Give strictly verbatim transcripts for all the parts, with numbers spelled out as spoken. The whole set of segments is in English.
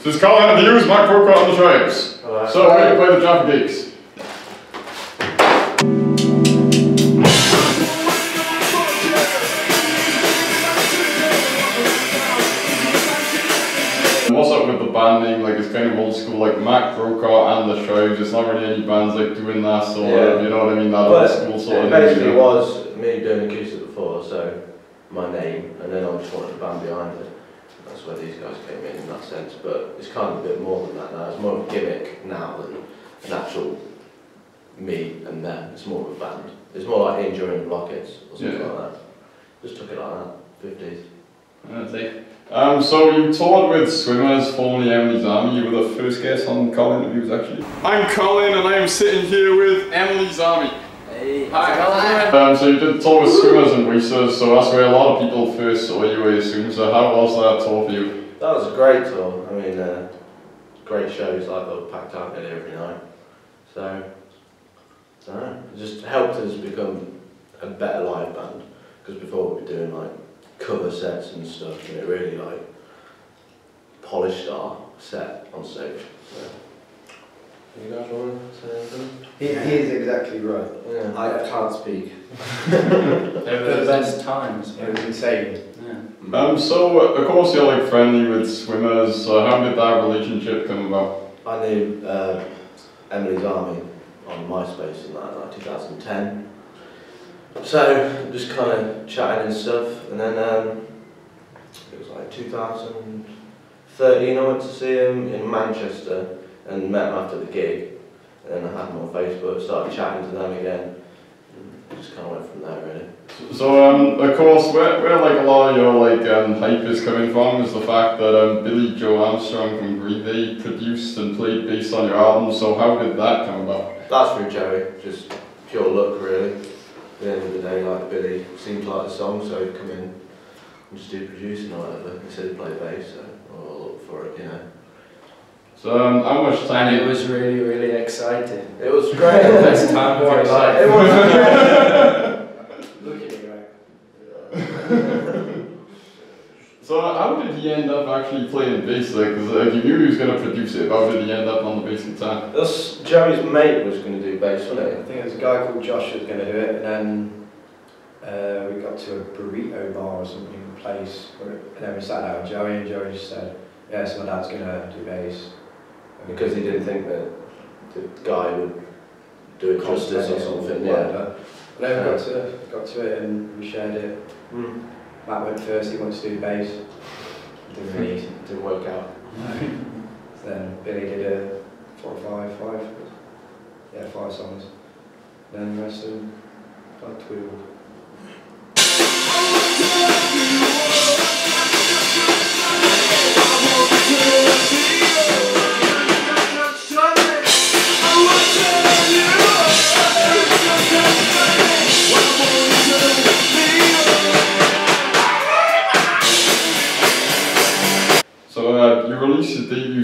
So it's Colin and the U's, Matt Grocott and The Shrives. Hello. So we're going to play the Jaffa Geeks. What's up with the band name? Like, it's kind of old school, like Matt Grocott and The Shrives. It's not really any bands like doing that sort yeah. of, you know what I mean, that but old school sort of thing. It basically was me doing acoustic before, so my name, and then I just wanted the band behind it. That's where these guys came in, in that sense, but it's kind of a bit more than that now. It's more of a gimmick now than an actual me and them. It's more of a band. It's more like Enduring Rockets or something yeah. like that. Just took it like that, fifties. That's it. Um, so you toured with Swimmers, formerly Emily's Army. You were the first guest on Colin interviews, actually. I'm Colin and I am sitting here with Emily's Army. Hey, hi. Um, so you did tour with Swimmers and Weasers, so that's where a lot of people first saw you, I assume. So how was that tour for you? That was a great tour. I mean, uh, great shows, like, they were packed out nearly every night. So, I don't know, it just helped us become a better live band, because before we were doing like cover sets and stuff, and it really like polished our set on stage. So. You guys want to say anything? He, yeah. He's exactly right. Yeah. I can't speak. They were the best times. It was insane. Yeah. Um, so, of course, you're like friendly with Swimmers. So how did that relationship come about? I knew uh, Emily's Army on MySpace in like, like two thousand ten. So, just kind of chatting and stuff. And then um, it was like two thousand thirteen, I went to see him in Manchester. And met them after the gig, and then I had them on Facebook, started chatting to them again, and just kind of went from there really. So um, of course, where, where like a lot of your like um, hype is coming from is the fact that um, Billie Joe Armstrong from Green Day produced and played bass on your album, so how did that come about? That's through Joey, just pure luck really. At the end of the day, like Billie seemed to like the song, so he'd come in and just do producing or whatever. He said he'd play bass, so I'll look for it, you know. So um, how much time? And it was really, really exciting. It was great. Best time of your life. It was. Look at you, right? So how did he end up actually playing bass? Like, like you knew he was going to produce it, but how did he end up on the bass guitar? That's Joey's mate was going to do bass, wasn't it? I think it was a guy called Josh who was going to do it, and then uh, we got to a burrito bar or something place, and then we sat down with Joey, and Joey just said, yeah, so my dad's going to do bass. Because he didn't think that the guy would do it justice or something, yeah. Whatever. And then we got to, got to it and we shared it. Mm. Matt went first, he wanted to do bass. Didn't really, didn't work out. No. So then Billy did a four or five, five, yeah, five songs. And then the rest of them got twiddled.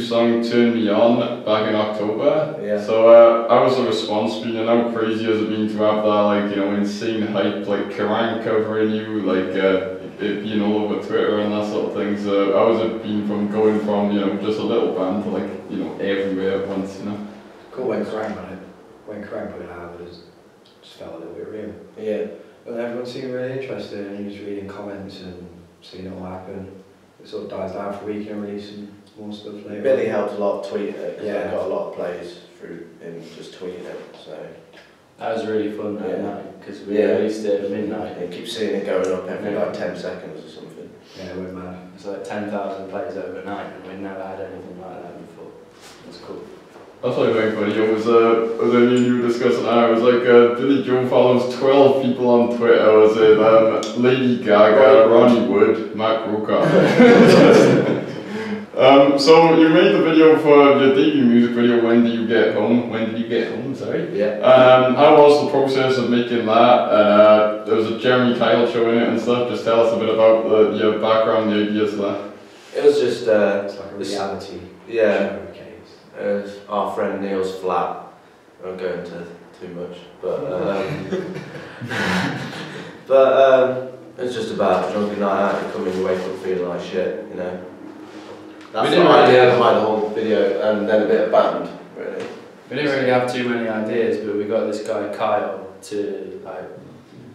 Song Turn Me On back in October. Yeah. So uh, how was the response been, and how crazy has it been to have that, like, you know, insane hype like Kerrang covering you, like uh, it being all over Twitter and that sort of thing? So how has it been from going from, you know, just a little band to, like, you know, everywhere at once, you know? Cool when Kerrang on it. When Kerrang put it out, it just felt a little bit real. Yeah. But everyone seemed really interested, and he was reading comments and seeing it all happen. It sort of dies down for a week and releasing more stuff later. Billy helped a lot of tweeting it, because yeah. I got a lot of plays through him just tweeting it, so... That was really fun that yeah. night, because we yeah. released it at midnight. You keep seeing it going up every yeah. like ten seconds or something. Yeah, we're mad. It's like ten thousand plays overnight, and we never had anything like that before. It's cool. That's like very funny. It was, uh, was I mean, you were discussing that, it was like uh, Billie Joe follows twelve people on Twitter, was it? Um, Lady Gaga, Ronnie Wood, Matt Grocott. Um, so you made the video for your debut music video, When Did You Get Home? When Did You Get Home, sorry. Yeah. Um, how was the process of making that? Uh, there was a Jeremy Kyle show in it and stuff. Just tell us a bit about the, your background, the ideas for that. It was just... Uh, it's like a reality yeah. show case. It was our friend Neil's flat. I won't go into too much, but... Um, but um, it was just about drunken night out and coming, you wake up feeling like shit, you know. That's we didn't the idea behind the whole video, and then a bit of band, really. We didn't really have too many ideas, but we got this guy Kyle to like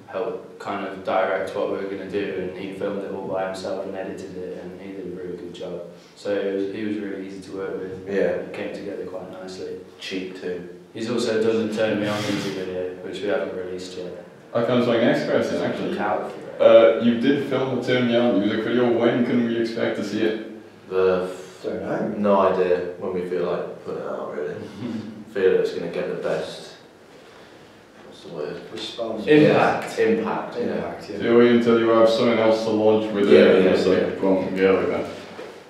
help kind of direct what we were going to do, and he filmed it all by himself and edited it, and he did a really good job. So it was, he was really easy to work with. Yeah, it came together quite nicely. Cheap too. He's also done the Turn Me On music video, which we haven't released yet. I comes my next question actually. Out, right? Uh, you did film the Turn Me On music video. When can we expect to see it? The don't know. No idea when we feel like putting it out, really. Feel it's going to get the best. What's the word? Response. Impact. Impact. Impact. Yeah. Yeah. So you wait until you have something else to launch with yeah, it. Yeah, it's like, yeah. Boom, yeah, like that.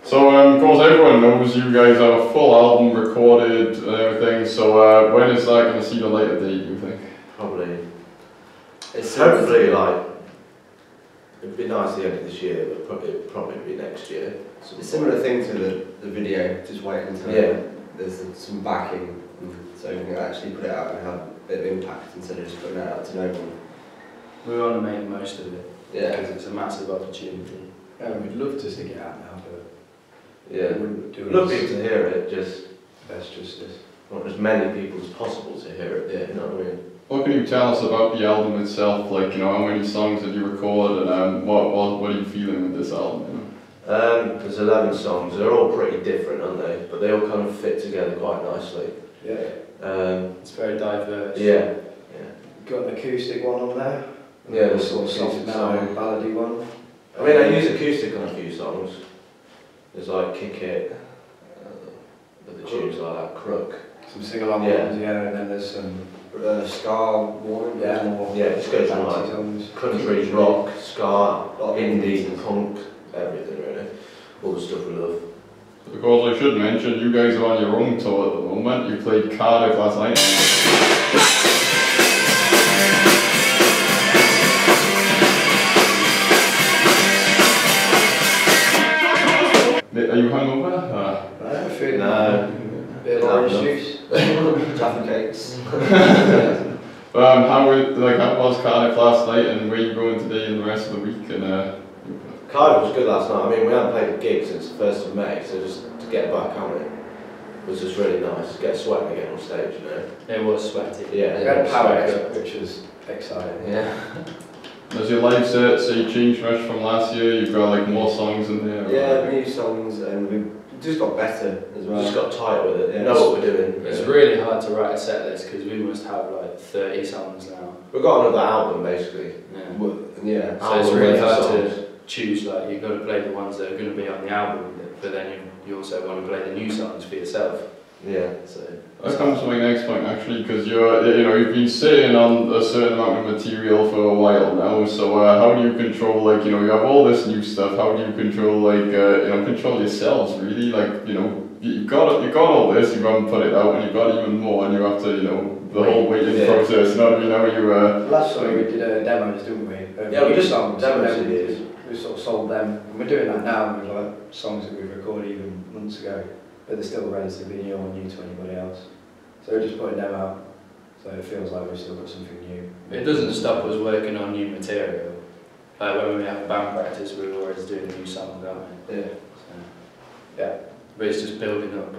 So um, of course everyone knows you guys have a full album recorded and everything. So uh, when is that going to see the light of day? You think? Probably. It's hopefully like. It'd be nice at the end of this year, but probably it'd probably be next year. It's a similar thing to the, the video, just wait until yeah. there's some backing, so we can actually put it out and have a bit of impact instead of just putting it out to no one. We want to make the most of it, yeah, because it's a massive opportunity. Yeah, we'd love to stick it out now, but yeah, we wouldn't do it. Love people to hear it, just that's just as not as many people as possible to hear it. Yeah, you know what I mean. What can you tell us about the album itself? Like, you know, how many songs did you record, and um, what, what what are you feeling with this album? You know? Um, there's eleven songs. They're all pretty different, aren't they? But they all kind of fit together quite nicely. Yeah. Um, it's very diverse. Yeah. Yeah. You've got an acoustic one on there. Yeah, there's sort of soft metal and ballady one. I mean, I use acoustic on a few songs. There's like Kick It, uh, the tunes like that, Crook. Some sing-along yeah. ones, yeah, and then there's some. Uh, ska, warm, yeah, more yeah, just goes from like country, rock, ska, indie, punk, everything really, all the stuff we love. Of course, I should mention you guys are on your own tour at the moment. You played Cardiff last night. Are you hungover? Uh, I don't feel no. Bit of orange juice. Jaffa Geeks. um, how was like how was Cardiff last night, and where are you going today and the rest of the week? And uh, Cardiff was good last night. I mean, we haven't played a gig since the first of May, so just to get back on it was just really nice. Get sweating again on stage, you know. It was sweaty. Yeah. We had a power cut, which was exciting. Yeah. Does your live set say change much from last year? You've got like more songs in there. Yeah, new songs, and we. Just got better as well. Just got tight with it. Yeah, know what we're doing. It's yeah. really hard to write a set list because we must have like thirty songs now. We've got another album basically. Yeah. Well, yeah. So album it's really hard songs. to choose. Like you've got to play the ones that are going to be on the album, but then you, you also want to play the new songs for yourself. Yeah. So. That comes to my next point actually, because you're you know you've been sitting on a certain amount of material for a while now. So uh, how do you control like you know you have all this new stuff? How do you control like uh, you know control yourselves really? Like you know you got you got all this, you haven't put it out, and you got even more, and you have to you know the Wait, whole waiting yeah. process. Not you know you. Uh, Last time we did uh, demos, didn't we? Um, yeah, we just songs, demos. So we, we sort of sold them, and we're doing that now with like songs that we recorded even months ago. But they're still relatively new or new to anybody else. So we're just putting them out, so it feels like we've still got something new. It doesn't stop us working on new material. Like when we have band practice, we're always doing a new song, aren't we? Yeah. So, yeah. But it's just building up.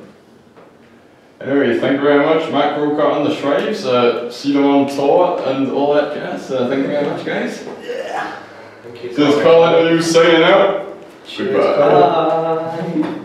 Anyway, thank you very much, Matt Grocott and The Shrives. Uh, see them on tour and all that jazz. Uh, thank you very much, guys. Yeah. Thank you so much. Just Colin, are you signing out? Cheers. Goodbye. Bye.